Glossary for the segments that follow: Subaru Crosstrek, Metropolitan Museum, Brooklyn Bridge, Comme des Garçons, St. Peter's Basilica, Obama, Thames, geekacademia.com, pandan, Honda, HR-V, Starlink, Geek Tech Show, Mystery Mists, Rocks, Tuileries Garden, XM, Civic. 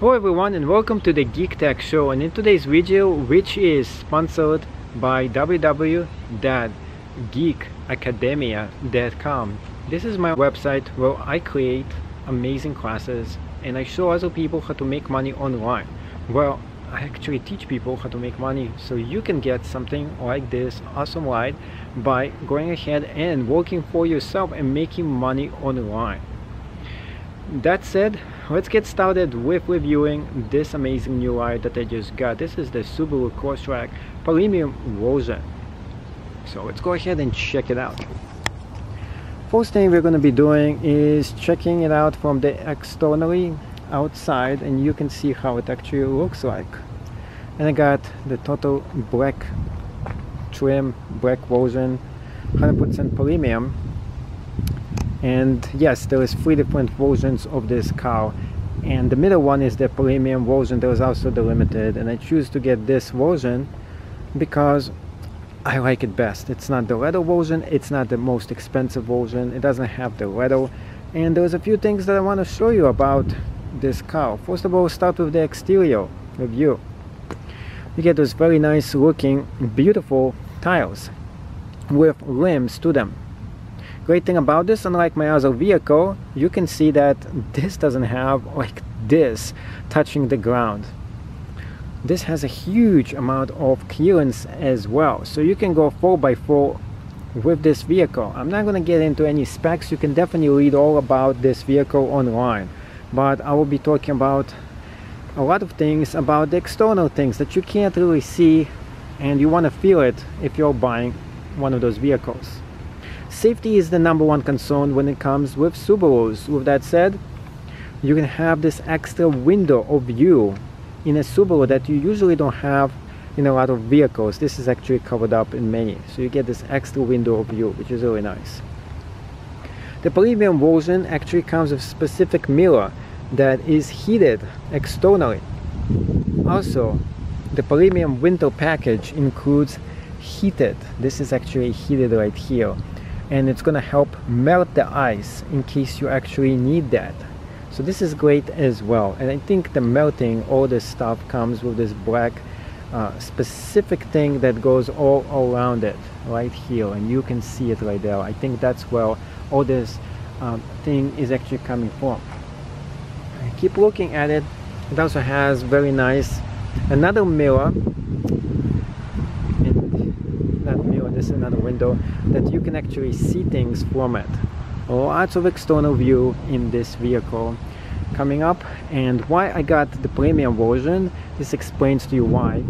Hello everyone and welcome to the Geek Tech Show, and in today's video, which is sponsored by www.geekacademia.com. This is my website where I create amazing classes and I show other people how to make money online. Well, I actually teach people how to make money, so you can get something like this awesome ride by going ahead and working for yourself and making money online. That said, let's get started with reviewing this amazing new ride that I just got. This is the Subaru Crosstrek Premium Rosa. So let's go ahead and check it out. First thing we're going to be doing is checking it out from the externally outside, and you can see how it actually looks like. And I got the total black trim, black version, 100% premium. And yes, there is three different versions of this car, and the middle one is the premium version. There is also the limited, and I choose to get this version because I like it best. It's not the leather version, it's not the most expensive version, it doesn't have the leather, and there's a few things that I want to show you about this car. First of all, start with the exterior review. You get those very nice looking beautiful tires with rims to them. Great thing about this, unlike my other vehicle, you can see that this doesn't have like this touching the ground. This has a huge amount of clearance as well, so you can go 4x4 with this vehicle. I'm not going to get into any specs. You can definitely read all about this vehicle online, but I will be talking about a lot of things about the external things that you can't really see, and you want to feel it if you're buying one of those vehicles. Safety is the number one concern when it comes with Subarus. With that said, you can have this extra window of view in a Subaru that you usually don't have in a lot of vehicles. This is actually covered up in many, so you get this extra window of view, which is really nice. The premium version actually comes with a specific mirror that is heated externally. Also, the premium winter package includes heated. This is actually heated right here, and it's gonna help melt the ice in case you actually need that. So this is great as well, and I think the melting, all this stuff comes with this black specific thing that goes all around it right here, and you can see it right there. I think that's where all this thing is actually coming from. I keep looking at it. It also has very nice another mirror. This is another window that you can actually see things from it. Lots of external view in this vehicle. Coming up, and why I got the premium version, this explains to you why.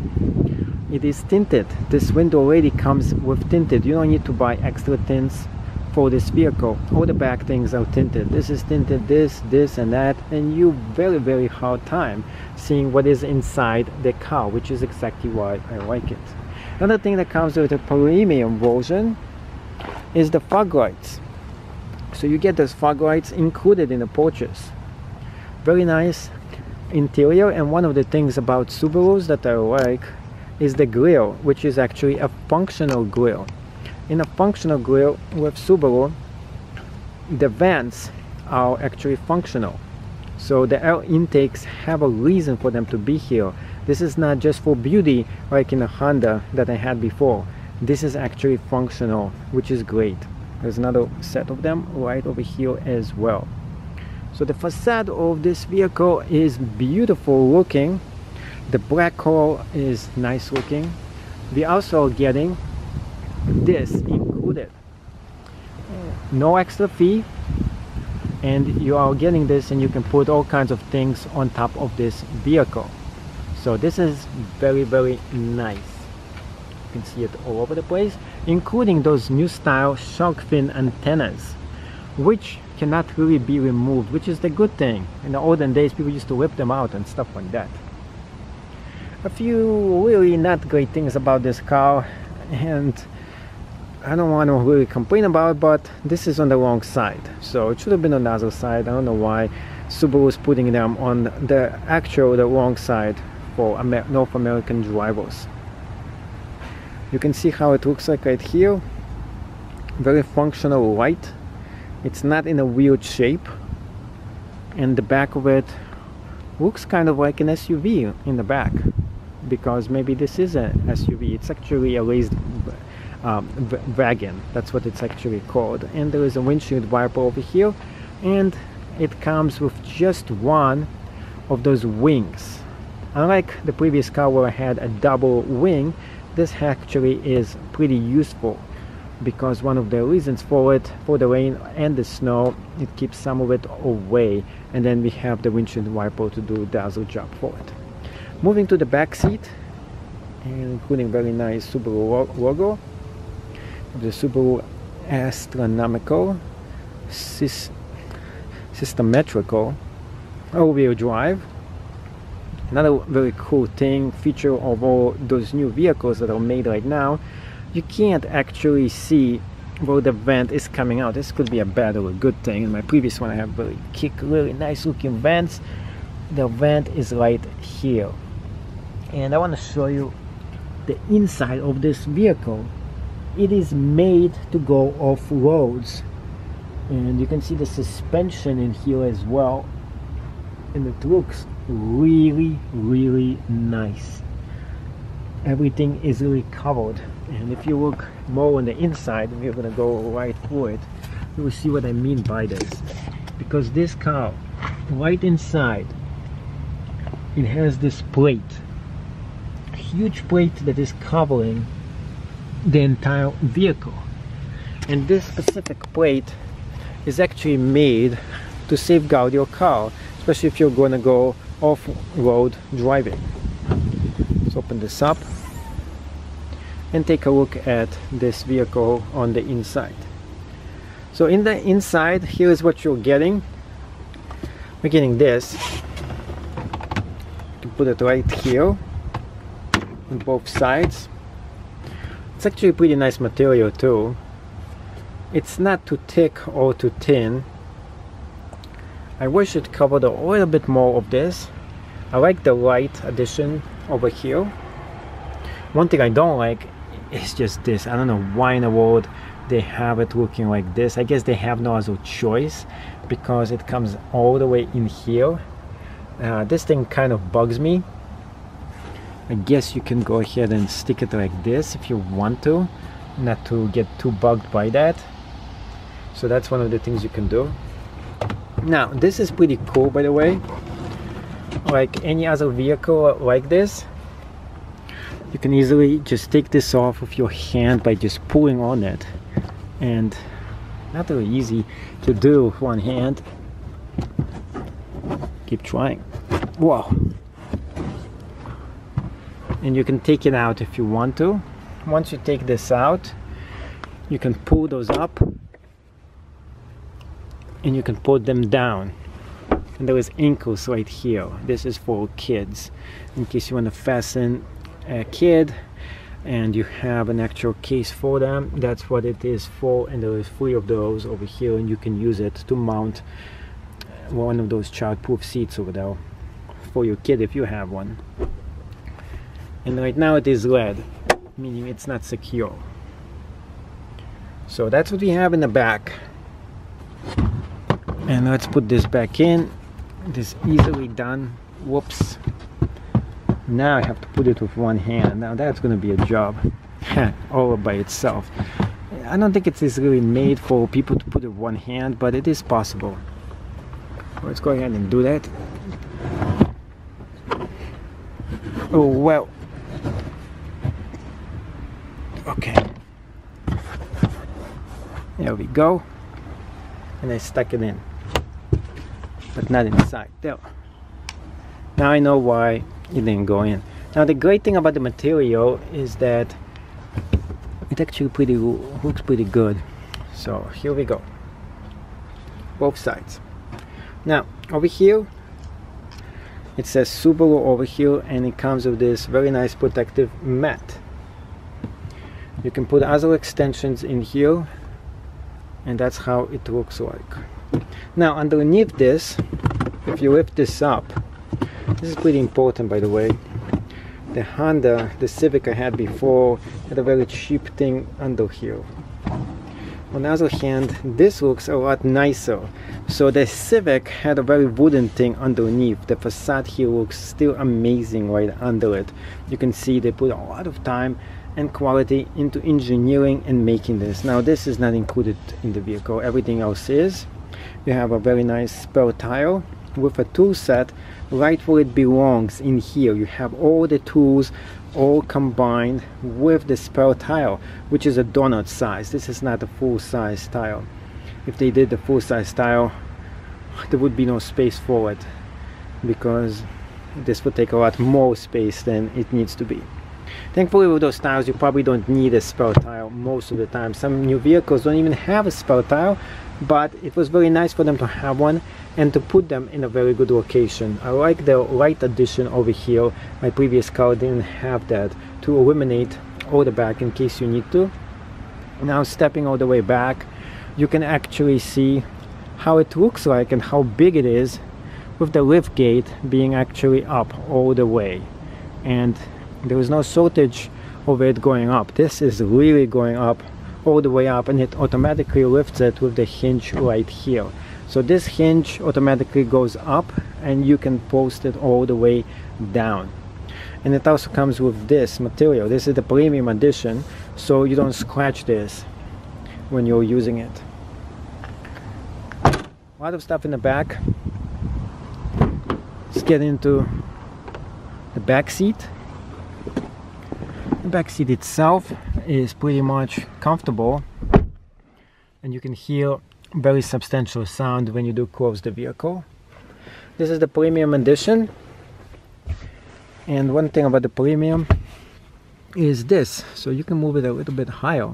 It is tinted. This window already comes with tinted. You don't need to buy extra tints for this vehicle. All the back things are tinted. This is tinted, this and that, and you very hard time seeing what is inside the car, which is exactly why I like it. Another thing that comes with the premium version is the fog lights. So you get those fog lights included in the purchase. Very nice interior, and one of the things about Subarus that I like is the grille, which is actually a functional grille. In a functional grille with Subaru, the vents are actually functional. So the air intakes have a reason for them to be here. This is not just for beauty like in a Honda that I had before. This is actually functional, which is great. There's another set of them right over here as well. So the facade of this vehicle is beautiful looking. The black color is nice looking. We also are getting this included. No extra fee. And you are getting this, and you can put all kinds of things on top of this vehicle. So this is very nice. You can see it all over the place, including those new style shark fin antennas, which cannot really be removed, which is the good thing. In the olden days, people used to rip them out and stuff like that. A few really not great things about this car, and I don't want to really complain about it, but this is on the wrong side. So it should have been on the other side. I don't know why Subaru is putting them on the wrong side for North American drivers. You can see how it looks like right here. Very functional light. It's not in a weird shape. And the back of it looks kind of like an SUV in the back, because maybe this is an SUV. It's actually a raised wagon, that's what it's actually called. And there is a windshield wiper over here, and it comes with just one of those wings. Unlike the previous car where I had a double wing, this actually is pretty useful, because one of the reasons for it, for the rain and the snow, it keeps some of it away, and then we have the windshield wiper to do a dazzle job for it. Moving to the back seat, and including very nice Subaru logo, the Subaru astronomical, systematical, all-wheel drive. Another very cool feature of all those new vehicles that are made right now, you can't actually see where the vent is coming out. This could be a bad or a good thing. In my previous one I have really nice looking vents. The vent is right here. And I want to show you the inside of this vehicle. It is made to go off roads. And you can see the suspension in here as well. And it looks really, really nice. Everything is really covered. And if you look more on the inside, we're gonna go right through it, you will see what I mean by this. Because this car, right inside, it has this plate, a huge plate that is covering the entire vehicle. And this specific plate is actually made to safeguard your car, especially if you're gonna go off-road driving. Let's open this up and take a look at this vehicle on the inside. So in the inside, here is what you're getting. We're getting this, to put it right here on both sides. It's actually pretty nice material too. It's not too thick or too thin. I wish it covered a little bit more of this. I like the light addition over here. One thing I don't like, it's just this. I don't know why in the world they have it looking like this. I guess they have no other choice, because it comes all the way in here. This thing kind of bugs me. I guess you can go ahead and stick it like this if you want to, not to get too bugged by that. So that's one of the things you can do. Now, this is pretty cool, by the way. Like any other vehicle like this, you can easily just take this off with your hand by just pulling on it, and not really easy to do with one hand. Keep trying. Whoa! And you can take it out if you want to. Once you take this out, you can pull those up and you can pull them down. And there is ankles right here. This is for kids, in case you want to fasten a kid and you have an actual case for them. That's what it is for, and there is 3 of those over here, and you can use it to mount one of those childproof seats over there for your kid if you have one. And right now it is red, meaning it's not secure. So that's what we have in the back, and let's put this back in. It is easily done. Whoops. Now I have to put it with one hand. Now that's going to be a job all by itself. I don't think it is really made for people to put it with one hand, but it is possible. Let's go ahead and do that. Oh well. Okay. There we go. And I stuck it in, but not inside. There. Now I know why it didn't go in. Now the great thing about the material is that it actually looks pretty good. So here we go, both sides. Now over here it says Subaru over here, and it comes with this very nice protective mat. You can put other extensions in here, and that's how it looks like. Now underneath this, if you lift this up, this is pretty important, by the way. The Honda, the Civic I had before, had a very cheap thing under here. On the other hand, this looks a lot nicer. So the Civic had a very wooden thing underneath. The facade here looks still amazing right under it. You can see they put a lot of time and quality into engineering and making this. Now this is not included in the vehicle, everything else is. You have a very nice spare tire with a tool set right where it belongs in here. You have all the tools all combined with the spare tire, which is a donut size. This is not a full-size tire. If they did the full-size tire, there would be no space for it, because this would take a lot more space than it needs to be. Thankfully, with those tires, you probably don't need a spare tire most of the time. Some new vehicles don't even have a spare tire, but it was very nice for them to have one and to put them in a very good location. I like the light addition over here. My previous car didn't have that, to eliminate all the back in case you need to. Now stepping all the way back, you can actually see how it looks like and how big it is, with the lift gate being actually up all the way. And there is no shortage of it going up. This is really going up all the way up, and it automatically lifts it with the hinge right here. So this hinge automatically goes up and you can post it all the way down. And it also comes with this material. This is the premium edition, so you don't scratch this when you're using it. A lot of stuff in the back. Let's get into the back seat. The back seat itself is pretty much comfortable, and you can hear very substantial sound when you do close the vehicle. This is the premium edition, and one thing about the premium is this, so you can move it a little bit higher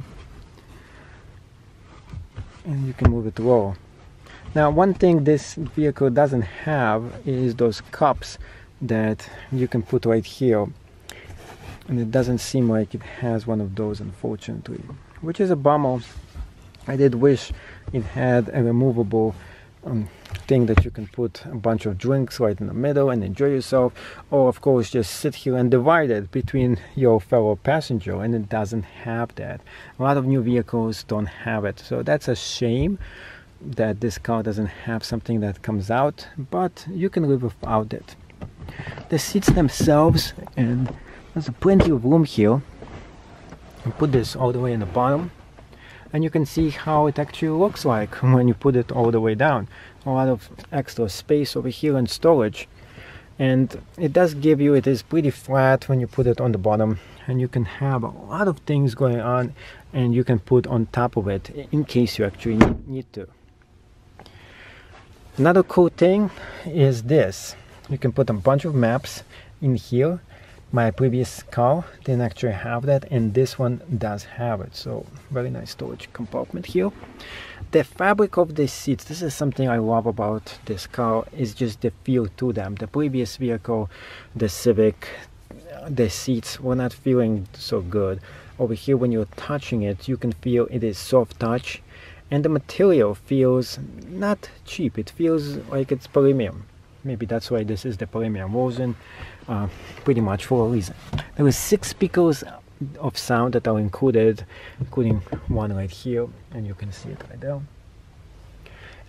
and you can move it low. Now one thing this vehicle doesn't have is those cups that you can put right here. And it doesn't seem like it has one of those, unfortunately, which is a bummer. I did wish it had a removable thing that you can put a bunch of drinks right in the middle and enjoy yourself, or of course just sit here and divide it between your fellow passenger, and it doesn't have that. A lot of new vehicles don't have it, so that's a shame that this car doesn't have something that comes out, but you can live without it. The seats themselves, and there's plenty of room here. You put this all the way in the bottom, and you can see how it actually looks like when you put it all the way down. A lot of extra space over here and storage, and it does give you, it is pretty flat when you put it on the bottom, and you can have a lot of things going on, and you can put on top of it in case you actually need to. Another cool thing is this. You can put a bunch of maps in here. My previous car didn't actually have that, and this one does have it, so very nice storage compartment here. The fabric of the seats, this is something I love about this car, is just the feel to them. The previous vehicle, the Civic, the seats were not feeling so good. Over here when you're touching it, you can feel it is soft touch, and the material feels not cheap, it feels like it's premium. Maybe that's why this is the premium version, pretty much for a reason. There were 6 speakers of sound that are included, including one right here, and you can see it right there.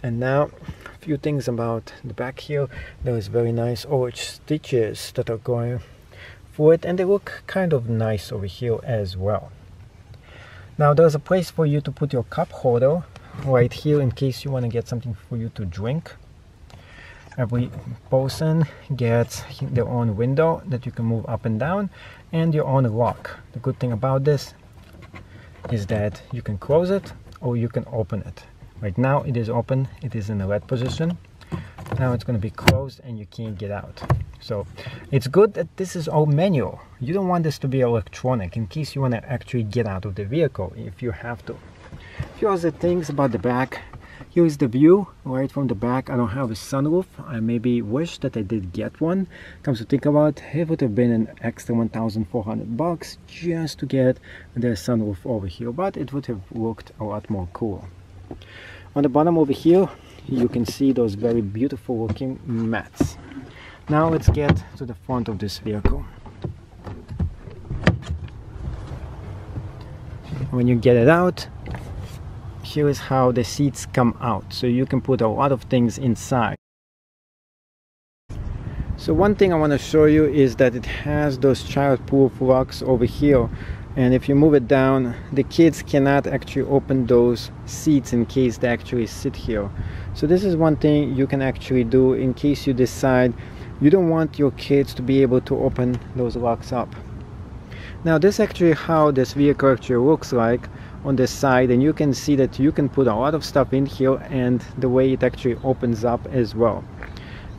And now, a few things about the back here. There is very nice orange stitches that are going for it, and they look kind of nice over here as well. Now there's a place for you to put your cup holder right here in case you want to get something for you to drink. Every person gets their own window that you can move up and down, and your own lock. The good thing about this is that you can close it or you can open it. Right now it is open, it is in the red position. Now it's going to be closed and you can't get out. So it's good that this is all manual. You don't want this to be electronic in case you want to actually get out of the vehicle if you have to. A few other things about the back. Here is the view right from the back. I don't have a sunroof. I maybe wish that I did get one. Comes to think about it, it would have been an extra $1,400 just to get the sunroof over here, but it would have looked a lot more cool. On the bottom over here, you can see those very beautiful looking mats. Now let's get to the front of this vehicle. When you get it out, here is how the seats come out, so you can put a lot of things inside. So one thing I want to show you is that it has those child proof locks over here, and if you move it down, the kids cannot actually open those seats in case they actually sit here. So this is one thing you can actually do in case you decide you don't want your kids to be able to open those locks up. Now this is actually how this vehicle actually looks like on this side, and you can see that you can put a lot of stuff in here and the way it actually opens up as well.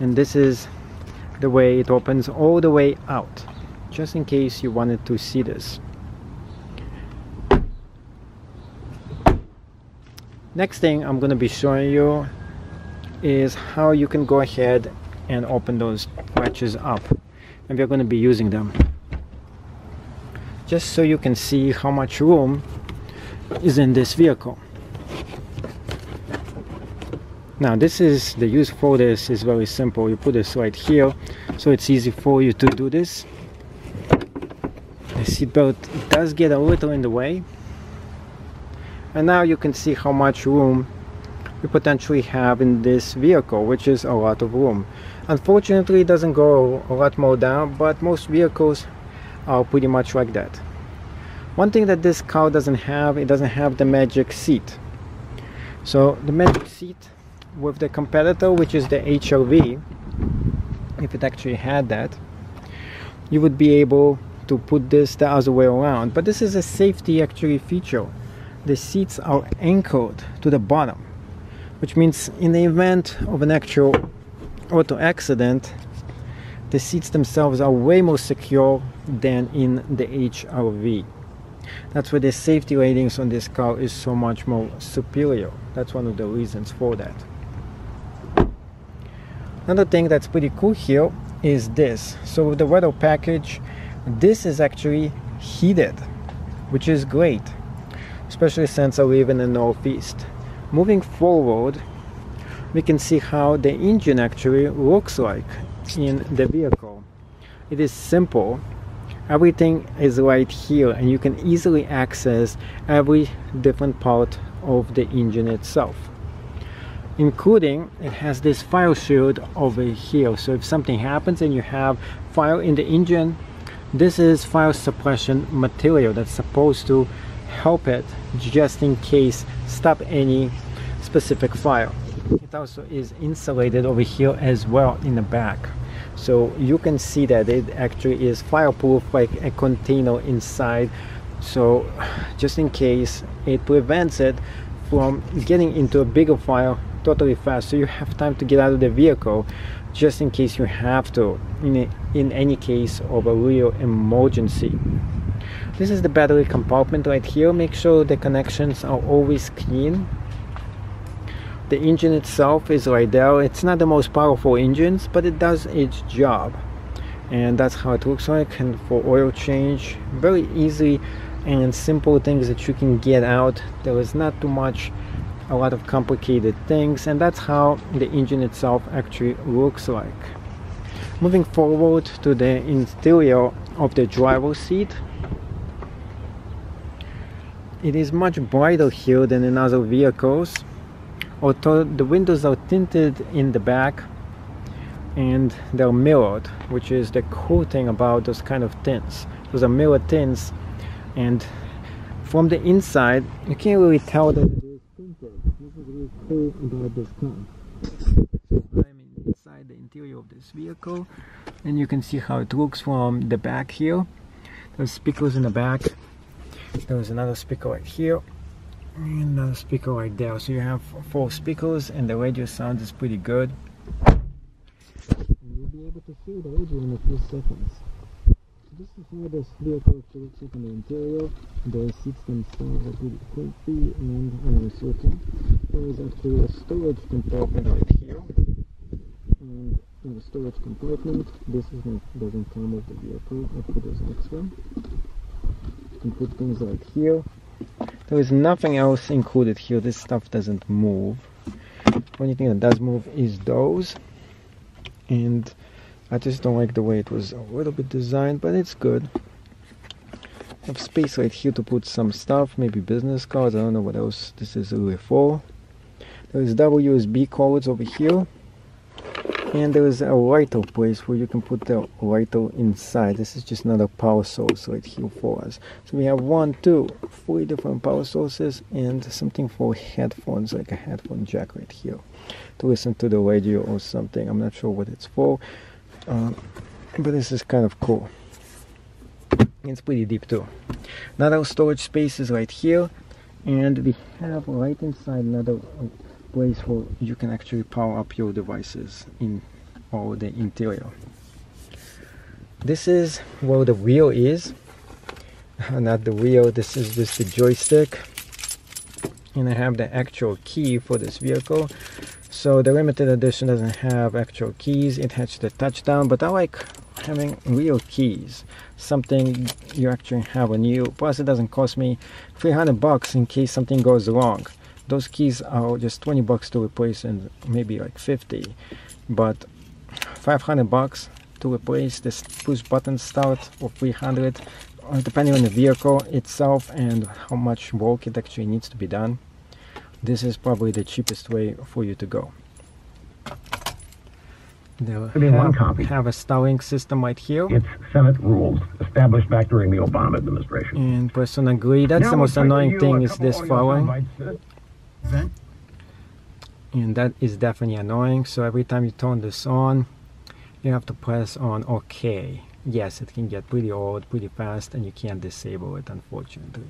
And this is the way it opens all the way out, just in case you wanted to see this. Next thing I'm going to be showing you is how you can go ahead and open those latches up, and we're going to be using them. Just so you can see how much room is in this vehicle. Now this is the use for this is very simple. You put this right here, so it's easy for you to do this. The seatbelt does get a little in the way, and now you can see how much room you potentially have in this vehicle, which is a lot of room. Unfortunately, it doesn't go a lot more down, but most vehicles are pretty much like that. One thing that this car doesn't have, it doesn't have the magic seat. So the magic seat with the competitor, which is the HR-V, if it actually had that, you would be able to put this the other way around. But this is a safety actually feature. The seats are anchored to the bottom, which means in the event of an actual auto accident, the seats themselves are way more secure than in the HR-V. That's why the safety ratings on this car is so much more superior. That's one of the reasons for that. Another thing that's pretty cool here is this. So the weather package, this is actually heated, which is great, especially since I live in the Northeast. Moving forward, we can see how the engine actually looks like in the vehicle. It is simple. Everything is right here, and you can easily access every different part of the engine itself, including it has this fire shield over here. So if something happens and you have fire in the engine, this is fire suppression material that's supposed to help it just in case stop any specific fire. It also is insulated over here as well in the back. So you can see that it actually is fireproof, like a container inside, so just in case it prevents it from getting into a bigger fire totally fast, so you have time to get out of the vehicle just in case you have to in any case of a real emergency. This is the battery compartment right here. Make sure the connections are always clean. The engine itself is right there. It's not the most powerful engine, but it does its job. And that's how it looks like. And for oil change, very easy and simple things that you can get out. There is not too much, a lot of complicated things. And that's how the engine itself actually looks like. Moving forward to the interior of the driver's seat. It is much brighter here than in other vehicles. Although the windows are tinted in the back and they're mirrored, which is the cool thing about those kind of tints. Those are mirror tints, and from the inside you can't really tell that it is tinted. This is really cool about this car. So I'm inside the interior of this vehicle, and you can see how it looks from the back here. There's speakers in the back. There's another speaker right here. And another speaker right there, so you have 4 speakers, and the radio sound is pretty good. And you'll be able to hear the radio in a few seconds. So this is how this vehicle looks like in the interior. The seats themselves are pretty comfy and certain. There is actually a storage compartment right here. And in the storage compartment, this doesn't come with the vehicle. I put this extra. You can put things right here. There is nothing else included here. This stuff doesn't move. The only thing that does move is those, and I just don't like the way it was a little bit designed, but it's good. have space right here to put some stuff, maybe business cards, I don't know what else this is really for. There is WSB cords over here, and there is a lighter place where you can put the lighter inside. This is just another power source right here for us. So we have 1, 2, 3 different power sources, and something for headphones, like a headphone jack right here to listen to the radio or something. I'm not sure what it's for, but this is kind of cool. It's pretty deep too. Another storage space is right here, and we have right inside another place where you can actually power up your devices in all the interior. This is where the wheel is. Not the wheel, this is just the joystick. And I have the actual key for this vehicle. So the limited edition doesn't have actual keys, it has the touchdown, but I like having real keys, something you actually have on you. Plus it doesn't cost me $300 in case something goes wrong. Those keys are just $20 to replace, and maybe like 50, but $500 to replace this push button start, or 300, depending on the vehicle itself and how much work it actually needs to be done. This is probably the cheapest way for you to go. They'll have a Starlink system right here. It's Senate rules established back during the Obama administration. And press on agree. That's now the most annoying thing, is this following. And that is definitely annoying. So every time you turn this on, you have to press on OK. Yes, it can get pretty old, pretty fast, and you can't disable it, unfortunately.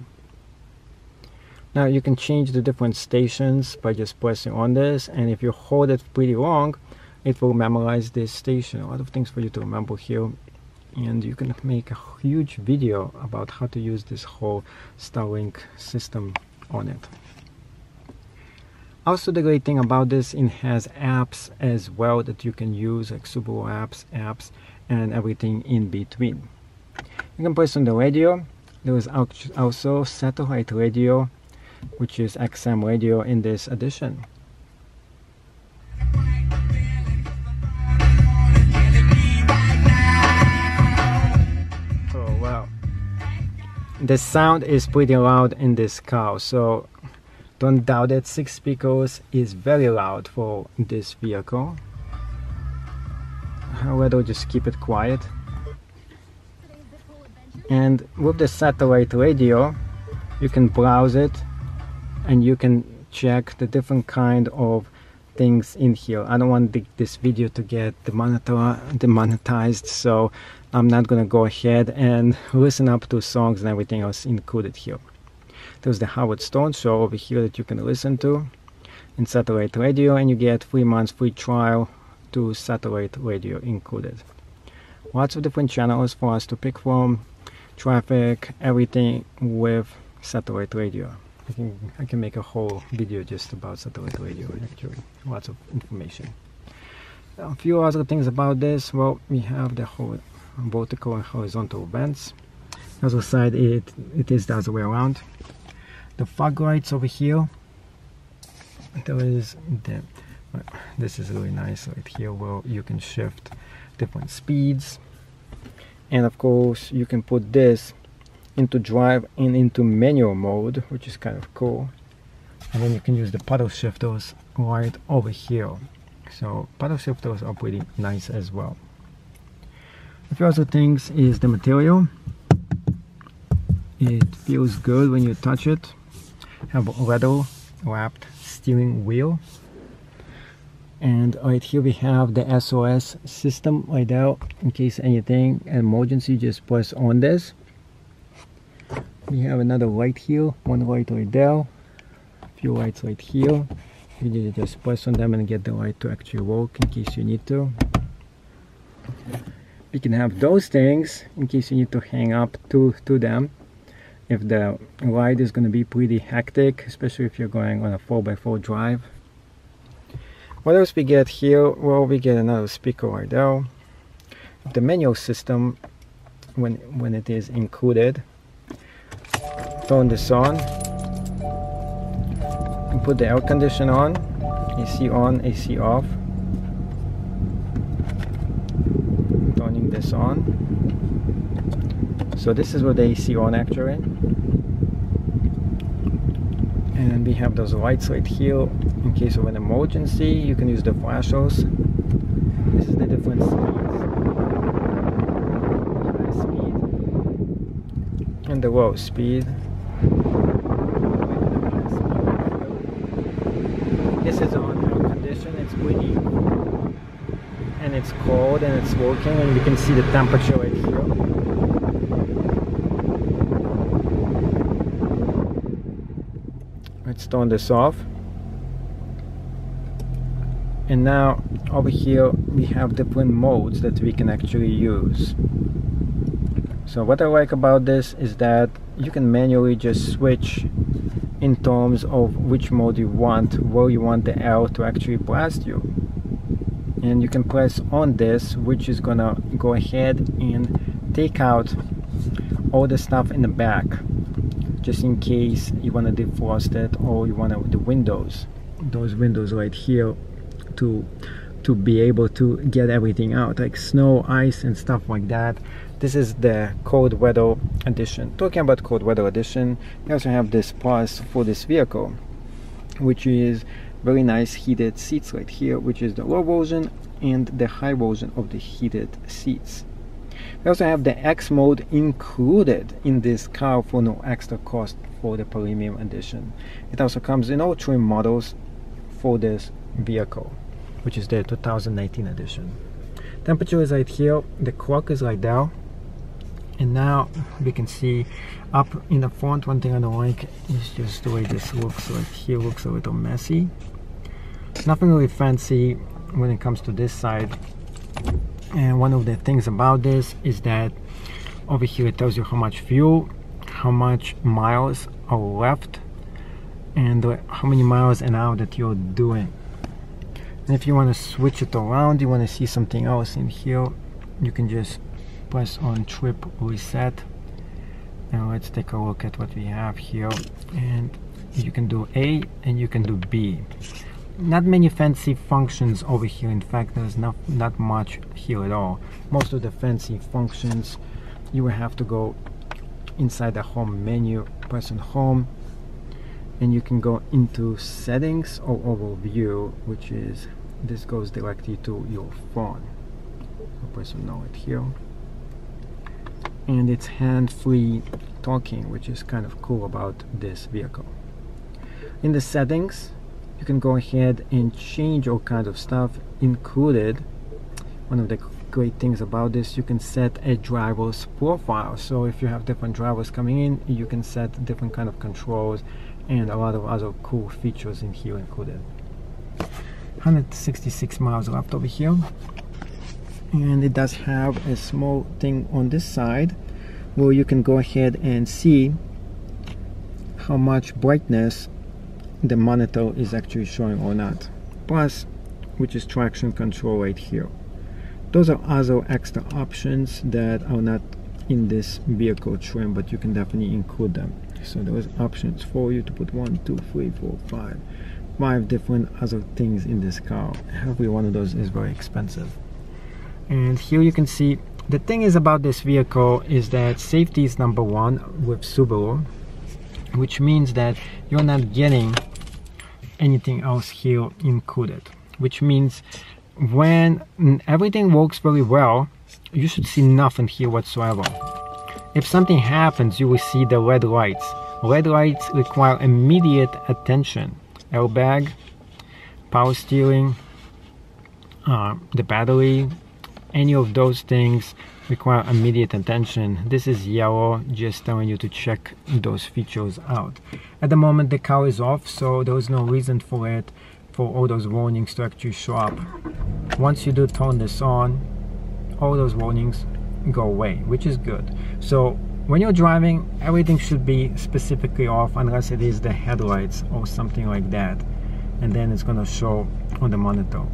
Now you can change the different stations by just pressing on this, and if you hold it pretty long, it will memorize this station. A lot of things for you to remember here, and you can make a huge video about how to use this whole Starlink system on it. Also, the great thing about this, it has apps as well that you can use, like Subaru apps, and everything in between. You can press on the radio. There is also satellite radio, which is XM radio in this edition. The sound is pretty loud in this car, so don't doubt it. 6 speakers is very loud for this vehicle. However, just keep it quiet. And with the satellite radio, you can browse it and you can check the different kind of things in here. I don't want this video to get demonetized, so I'm not gonna go ahead and listen up to songs and everything else included here. There's the Howard Stone show over here that you can listen to in satellite radio, and you get 3 months free trial to satellite radio included. Lots of different channels for us to pick from, traffic, everything with satellite radio. I can make a whole video just about satellite radio, actually. Lots of information. A few other things about this. Well, we have the whole vertical and horizontal vents. The other side, it is the other way around. The fog lights over here. There is the, this is really nice right here, where you can shift different speeds. And of course, you can put this into drive and into manual mode, which is kind of cool. And then you can use the paddle shifters right over here. So paddle shifters are pretty nice as well. A few other things is the material. It feels good when you touch it. Have a leather wrapped steering wheel. And right here we have the SOS system right there, in case anything emergency, just press on this. We have another light here, one light right there, a few lights right here. You need to just press on them and get the light to actually work in case you need to. You can have those things in case you need to hang up to them. If the ride is going to be pretty hectic, especially if you're going on a 4x4 drive. What else we get here? Well, we get another speaker right there. The manual system, when it is included. Turn this on, and put the air conditioner on, AC on, AC off, turning this on, So this is where the AC on actor is, and we have those lights right here in case of an emergency. You can use the flashers. This is the different speeds, high speed and the low speed. This is on no condition, it's windy and it's cold and it's working, and you can see the temperature right here. Let's turn this off. And now over here we have different modes that we can actually use. So what I like about this is that you can manually just switch in terms of which mode you want, where you want the arrow to actually blast you. And you can press on this, which is gonna go ahead and take out all the stuff in the back, just in case you want to defrost it, or you want to, the windows, those windows right here, to be able to get everything out, like snow, ice and stuff like that. This is the cold weather edition. Talking about cold weather edition, you also have this plus for this vehicle, which is very nice heated seats right here, which is the low version and the high version of the heated seats. We also have the X mode included in this car for no extra cost for the premium edition. It also comes in all trim models for this vehicle, which is the 2019 edition. Temperature is right here, the clock is right there, and now we can see up in the front. One thing I don't like is just the way this looks right here, looks a little messy. Nothing really fancy when it comes to this side. And one of the things about this is that over here it tells you how much fuel, how much miles are left, and how many miles an hour that you're doing. And if you want to switch it around, you want to see something else in here, you can just press on trip reset. Now let's take a look at what we have here, and you can do A and you can do B. Not many fancy functions over here. In fact, there's not much here at all. Most of the fancy functions you will have to go inside the home menu, press on home, and you can go into settings or overview, which is this goes directly to your phone. I'll press on no right here, and it's hands-free talking, which is kind of cool about this vehicle. In the settings you can go ahead and change all kinds of stuff included. One of the great things about this, you can set a driver's profile. So if you have different drivers coming in, you can set different kind of controls and a lot of other cool features in here included. 166 miles left over here. And it does have a small thing on this side where you can go ahead and see how much brightness the monitor is actually showing or not, plus which is traction control right here. Those are other extra options that are not in this vehicle trim, but you can definitely include them. So there's options for you to put 1, 2, 3, 4, 5 different other things in this car. Every one of those is very expensive. And here you can see the thing is about this vehicle is that safety is number one with Subaru, which means that you're not getting anything else here included, which means when everything works very well, you should see nothing here whatsoever. If something happens, you will see the red lights. Red lights require immediate attention. Airbag, power steering, the battery, any of those things require immediate attention. This is yellow, just telling you to check those features out. At the moment the car is off, so there is no reason for it, for all those warnings to actually show up. Once you do turn this on, all those warnings go away, which is good. So when you're driving, everything should be specifically off unless it is the headlights or something like that, and then it's gonna show on the monitor.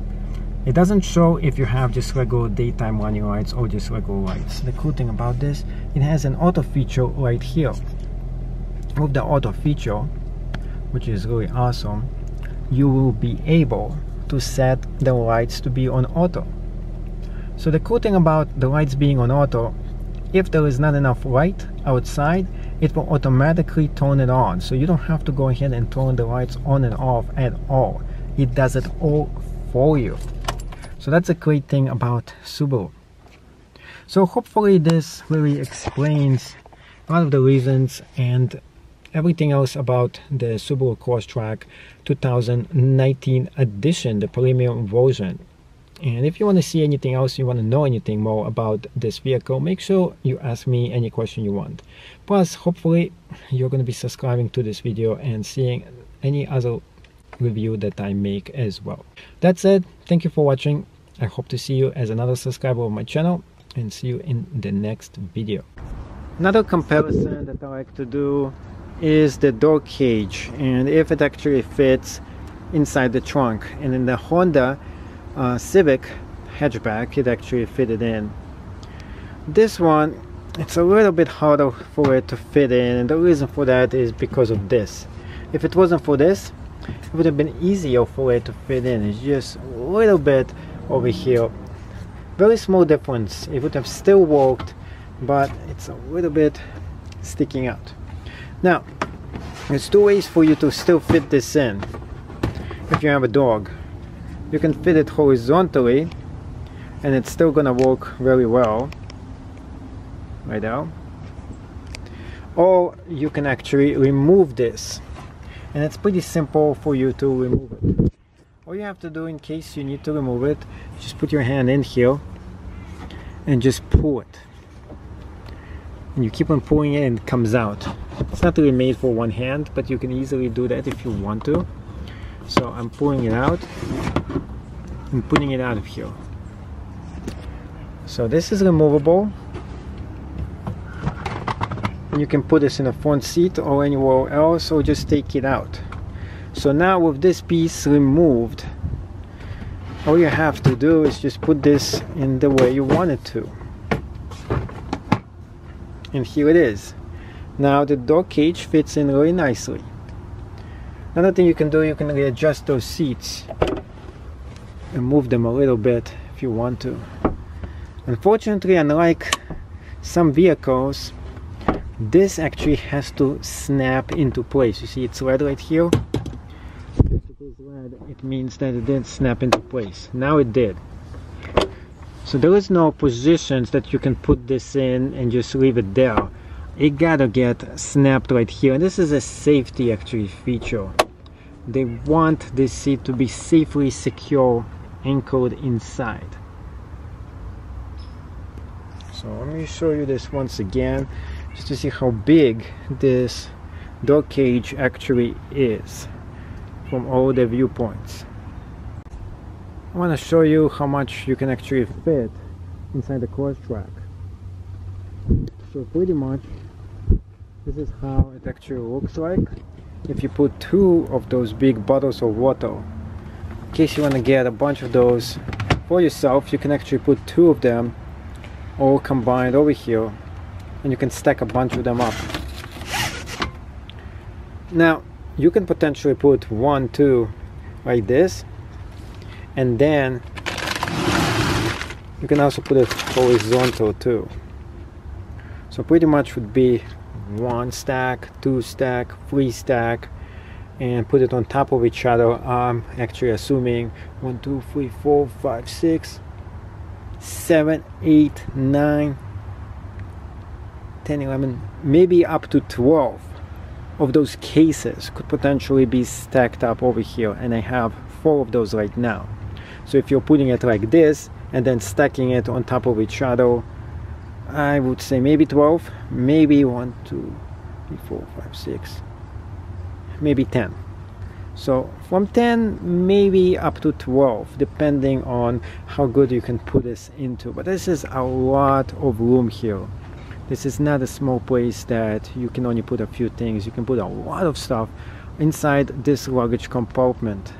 It doesn't show if you have just regular daytime running lights or just regular lights. The cool thing about this, it has an auto feature right here. With the auto feature, which is really awesome, you will be able to set the lights to be on auto. So the cool thing about the lights being on auto If there is not enough light outside, it will automatically turn it on. So you don't have to go ahead and turn the lights on and off at all. It does it all for you. So that's a great thing about Subaru. So hopefully this really explains a lot of the reasons and everything else about the Subaru Crosstrek 2019 edition, the premium version. And if you want to see anything else, you want to know anything more about this vehicle, make sure you ask me any question you want. Plus, hopefully, you're going to be subscribing to this video and seeing any other review that I make as well. That said, thank you for watching. I hope to see you as another subscriber of my channel and see you in the next video. Another comparison that I like to do is the door cage and if it actually fits inside the trunk. And in the Honda Civic hatchback, it actually fitted in. This one, it's a little bit harder for it to fit in, and the reason for that is because of this. If it wasn't for this, it would have been easier for it to fit in. It's just a little bit over here. Very small difference. It would have still worked, but it's a little bit sticking out. Now, there's two ways for you to still fit this in. If you have a dog, you can fit it horizontally and it's still gonna work very well right now, or you can actually remove this, and it's pretty simple for you to remove it. All you have to do in case you need to remove it, just put your hand in here and just pull it, and you keep on pulling it and it comes out. It's not really made for one hand, but you can easily do that if you want to. So I'm pulling it out and putting it out of here. So this is removable, and you can put this in a front seat or anywhere else, or just take it out. So now with this piece removed, all you have to do is just put this in the way you want it to. And here it is. Now the door cage fits in really nicely. Another thing you can do, you can readjust those seats and move them a little bit if you want to. Unfortunately, unlike some vehicles, this actually has to snap into place. You see it's red right here. If it is red, it means that it didn't snap into place. Now it did. So there is no positions that you can put this in and just leave it there. It gotta get snapped right here, and this is a safety actually feature. They want this seat to be safely secure, anchored inside. So let me show you this once again, just to see how big this door cage actually is from all the viewpoints. I want to show you how much you can actually fit inside the Crosstrek. So pretty much this is how it actually looks like if you put two of those big bottles of water. In case you want to get a bunch of those for yourself, you can actually put two of them all combined over here, and you can stack a bunch of them up. Now you can potentially put 1, 2 like this, and then you can also put it horizontal too. So pretty much would be 1 stack, 2 stack, 3 stack, and put it on top of each other. I'm actually assuming 1, 2, 3, 4, 5, 6, 7, 8, 9, 10, 11, maybe up to 12 of those cases could potentially be stacked up over here, and I have 4 of those right now. So if you're putting it like this and then stacking it on top of each other, I would say maybe 12, maybe 1, 2, 3, 4, 5, 6, maybe 10. So from 10 maybe up to 12, depending on how good you can put this into. But this is a lot of room here. This is not a small place that you can only put a few things. You can put a lot of stuff inside this luggage compartment.